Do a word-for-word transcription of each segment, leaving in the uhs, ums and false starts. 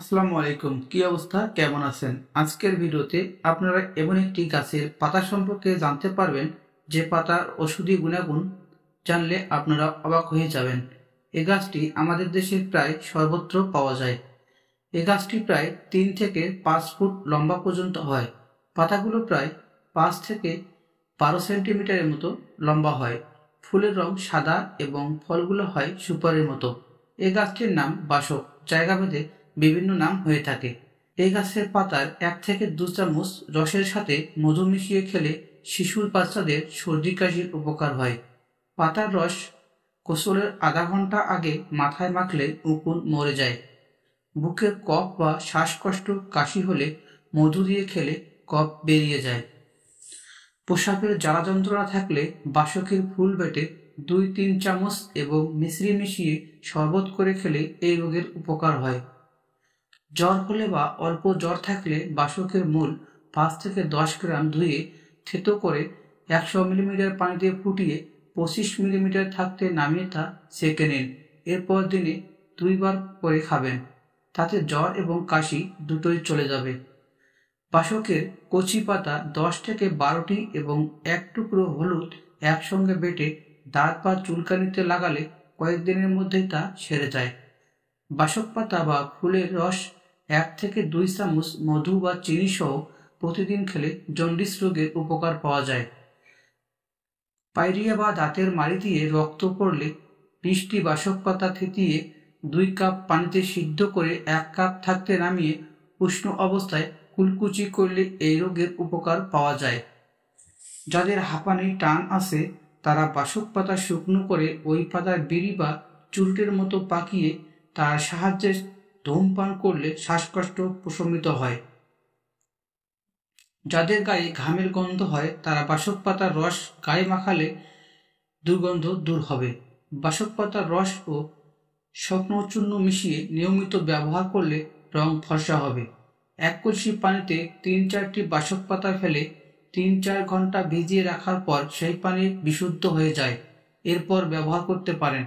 আসসালামু আলাইকুম। কি অবস্থা, কেমন আছেন? আজকের ভিডিওতে আপনারা এমন একটি গাছের পাতা সম্পর্কে জানতে পারবেন যে পাতার ওষুধি গুণাগুণ জানলে আপনারা অবাক হয়ে যাবেন। এই গাছটি আমাদের দেশে প্রায় সর্বত্র পাওয়া যায়। এই গাছটি প্রায় তিন থেকে পাঁচ ফুট লম্বা পর্যন্ত হয়। পাতাগুলো প্রায় পাঁচ থেকে বারো সেন্টিমিটারের মতো লম্বা হয়। ফুলের রং সাদা এবং ফলগুলো হয় সুপারির মতো। এই গাছটির নাম বাসক, জায়গাভেদে বিভিন্ন নাম হয়ে থাকে। এই গাছের পাতার এক থেকে দু চামচ রসের সাথে মধু মিশিয়ে খেলে শিশুর বাচ্চাদের সর্দি কাশির উপকার হয়। পাতার রস গোসলের আধা ঘন্টা আগে মাথায় মাখলে উকুন মরে যায়। বুকের কফ বা শ্বাসকষ্ট কাশি হলে মধু দিয়ে খেলে কফ বেরিয়ে যায়। প্রস্রাবের জ্বালা যন্ত্রণা থাকলে বাসকের ফুল বেটে দুই তিন চামচ এবং মিশ্রি মিশিয়ে শরবত করে খেলে এই রোগের উপকার হয়। জ্বর হলে বা অল্প জ্বর থাকলে বাসকের মূল পাঁচ থেকে দশ গ্রাম ধুয়ে থেতো করে একশো মিলিমিটার পানিতে ফুটিয়ে পঁচিশ মিলিমিটার থাকতে নামিয়ে তা সেঁকে নিন। এরপর দিনে দুইবার করে খাবেন, তাতে জ্বর এবং কাশি দুটোই চলে যাবে। বাসকের কচি পাতা দশ থেকে বারোটি এবং এক টুকরো হলুদ একসঙ্গে বেটে দাঁত বা চুলকানিতে লাগালে কয়েকদিনের মধ্যেই তা সেরে যায়। বাসক পাতা বা ফুলের রস এক থেকে দুই চামচ মধু বা চিনি সহ প্রতিদিন খেলে জন্ডিস রোগের উপকার পাওয়া যায়। পায়রিয়া বা দাঁতের মাড়ি দিয়ে রক্ত পড়লে বৃষ্টি বাসক পাতা থেতিয়ে দুই কাপ পানিতে সিদ্ধ করে এক কাপ থাকতে নামিয়ে উষ্ণ অবস্থায় কুলকুচি করলে এই রোগের উপকার পাওয়া যায়। যাদের হাঁপানি টান আছে তারা বাসক পাতা শুকনো করে ওই পাতার বিড়ি বা চুরুটের মতো পাকিয়ে তার সাহায্যে ধূমপান করলে শ্বাসকষ্ট প্রশমিত হয়। যাদের গায়ে ঘামের গন্ধ হয় তারা বাসক পাতার রস গায়ে মাখালে দুর্গন্ধ দূর হবে। বাসক পাতার রস ও শুকনো চূর্ণ মিশিয়ে নিয়মিত ব্যবহার করলে রং ফর্সা হবে। এক কলসি পানিতে তিন চারটি বাসক পাতা ফেলে তিন চার ঘন্টা ভিজিয়ে রাখার পর সেই পানি বিশুদ্ধ হয়ে যায়। এরপর ব্যবহার করতে পারেন।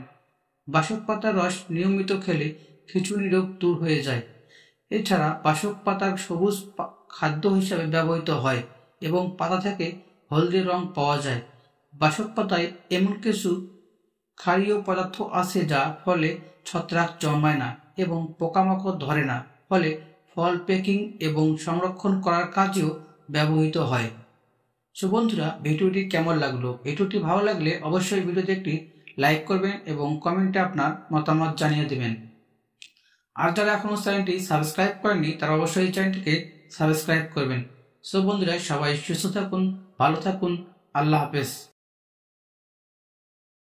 বাসক পাতার রস নিয়মিত খেলে খিঁচুনি রোগ দূর হয়ে যায়। এছাড়া বাসক পাতার সবুজ খাদ্য হিসাবে ব্যবহৃত হয় এবং পাতা থেকে হলদে রং পাওয়া যায়। বাসক পাতায় এমন কিছু ক্ষারীয় পদার্থ আছে যা ফলে ছত্রাক জন্মায় না এবং পোকামাকড় ধরে না, ফলে ফল প্যাকিং এবং সংরক্ষণ করার কাজেও ব্যবহৃত হয়। সো বন্ধুরা, ভিডিওটি কেমন লাগলো? ভিডিওটি ভালো লাগলে অবশ্যই ভিডিওতে একটি লাইক করবেন এবং কমেন্টে আপনার মতামত জানিয়ে দেবেন। আর যারা এখনও চ্যানেলটি সাবস্ক্রাইব করেননি তারা অবশ্যই এই চ্যানেলটিকে সাবস্ক্রাইব করবেন। সো বন্ধুরা, সবাই সুস্থ থাকুন, ভালো থাকুন, আল্লাহ হাফেজ।